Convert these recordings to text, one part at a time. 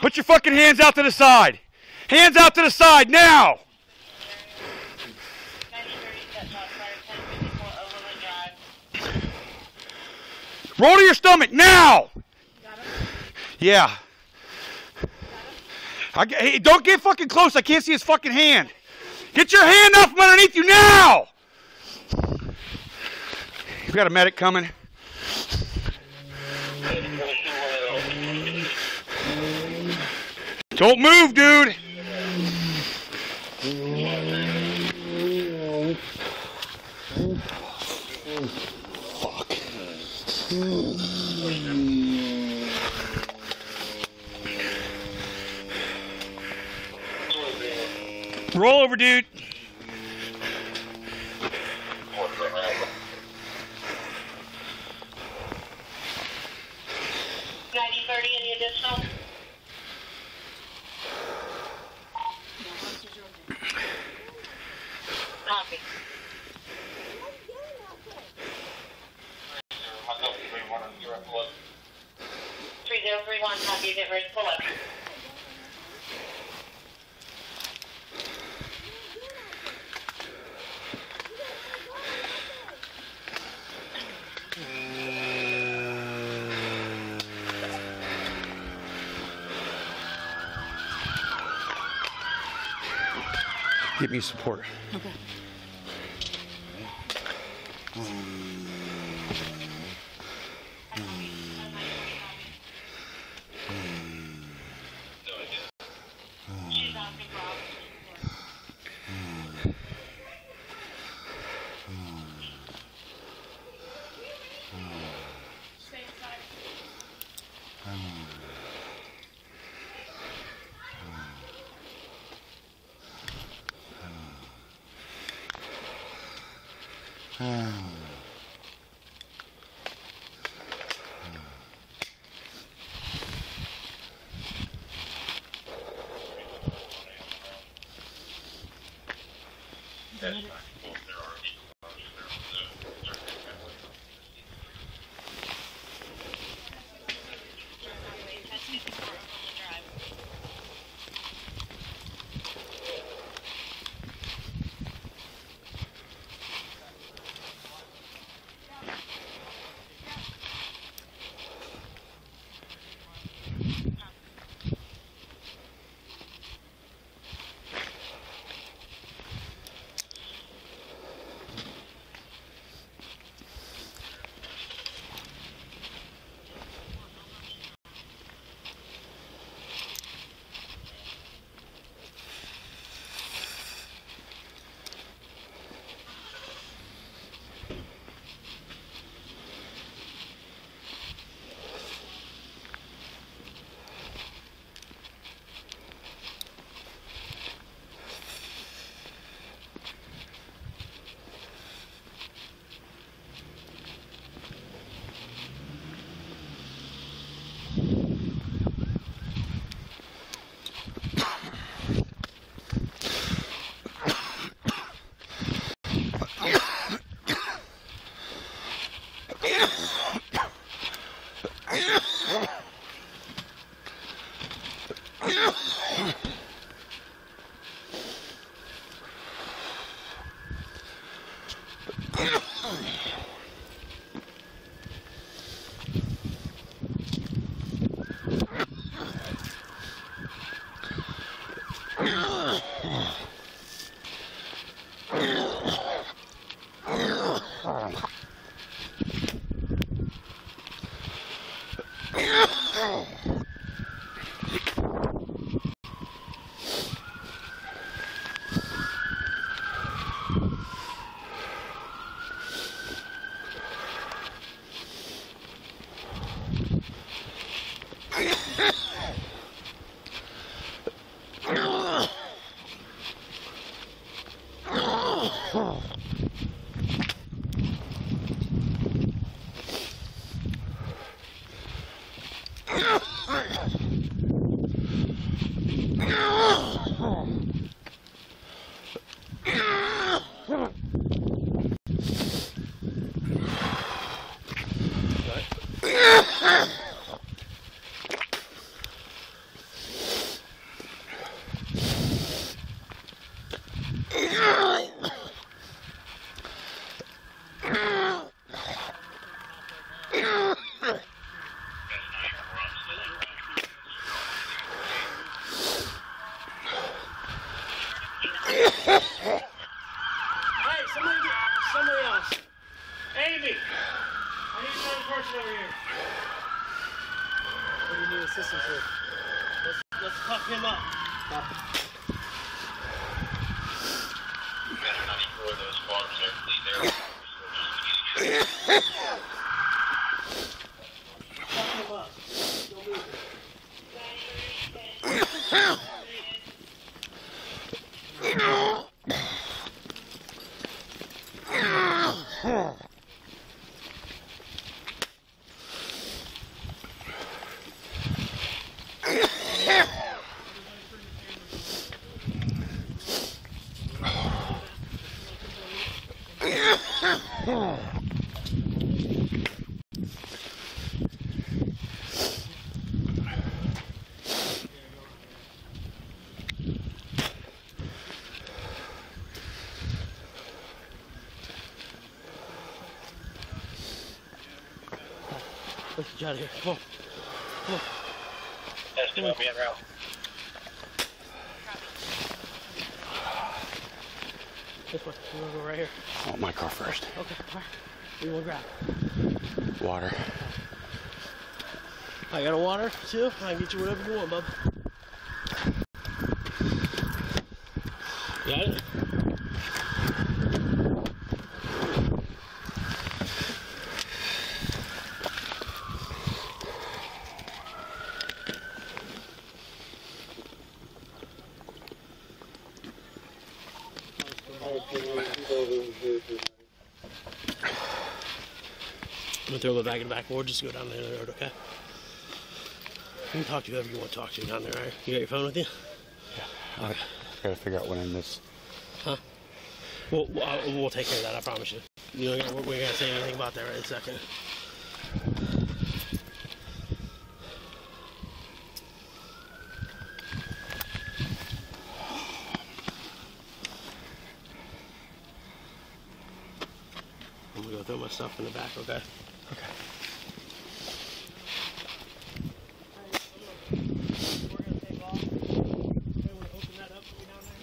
Put your fucking hands out to the side. Hands out to the side now. Roll to your stomach now. Yeah. Hey, don't get fucking close. I can't see his fucking hand. Get your hand off from underneath you now. We got a medic coming. Don't move, dude. Fuck. Roll over, dude. Get me support. Okay. What do you need assistance with? Let's fuck him up. Stop. You better not ignore those farms. They're there. We need to fuck him up. Don't move him. Let's get you out of here. Come on. Come on. That's the moment, Ralph. This way. We're going to go right here. I want my car first. Okay, all right. We will grab water. I got a water, too. I can get you whatever you want, bub. Got it? I'm gonna throw it back in the back board, just go down the road, okay? You can talk to whoever you want to talk to down there, alright? You got your phone with you? Yeah. Alright. I gotta figure out when I miss. Huh? Well, we'll take care of that, I promise you. You know, we ain't gonna say anything about that right in a second. I'm gonna go throw my stuff in the back, okay? Okay. We're gonna take off. We're gonna open that up for you down there.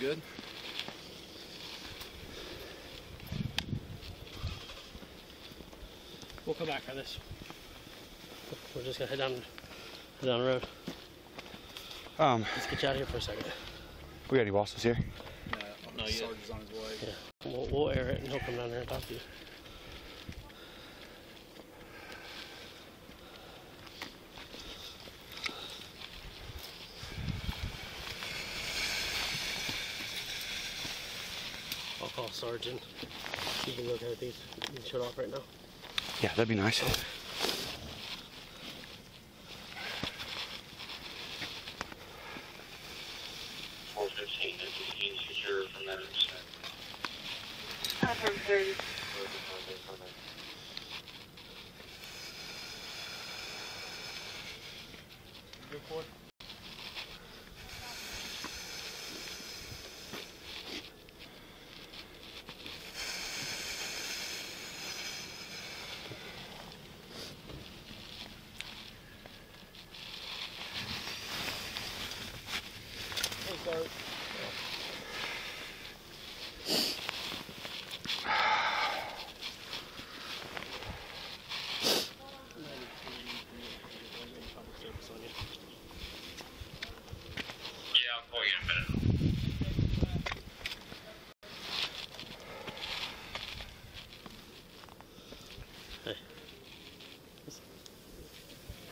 Good. We'll come back for this. We're just gonna head down the road. Let's get you out of here for a second. We got any bosses here? No, the sergeant's on his way. Yeah. We'll air it and he'll come down there and talk to you. I'll call Sergeant. You can look at these. You can shut off right now. Yeah, that'd be nice. Okay. Good point.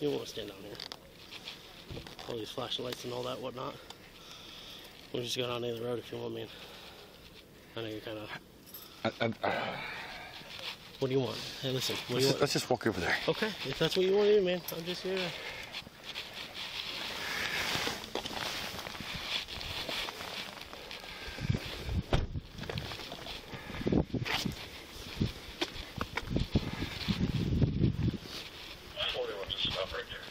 You won't stand down here. All these flashlights and all that whatnot. We'll just go down the road if you want, man. I know you're kind of... What do you want? Hey, listen. Let's just walk over there. Okay, if that's what you want to do, man. I'm just here. Right there.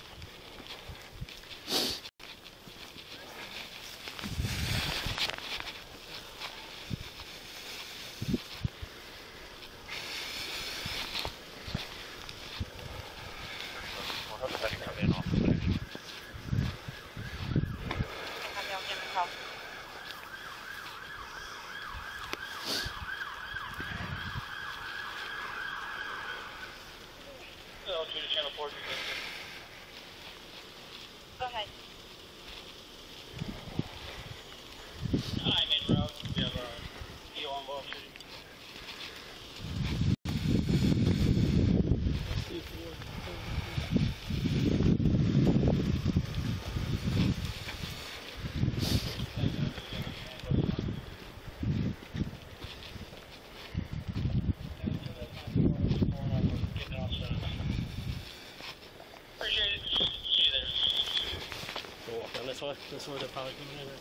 That's where they're probably coming in at.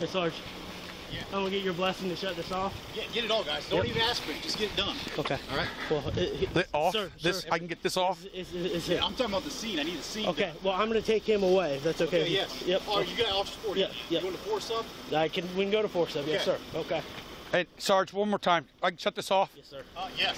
Hey, Sarge. Yeah. I'm gonna get your blessing to shut this off. Yeah, get it all, guys. Don't even ask me. Just get it done. Okay. All right. Well, off. Sir, this sir. I can get this off. It's yeah, I'm talking about the scene. I need the scene. Okay. Done. Well, I'm gonna take him away. If that's okay. Okay yes. Yep. Oh, you got off sport. Yeah. You want to force up? I can. We can go to force up. Okay. Yes, sir. Okay. Hey, Sarge, one more time. I can shut this off. Yes, sir. Yes.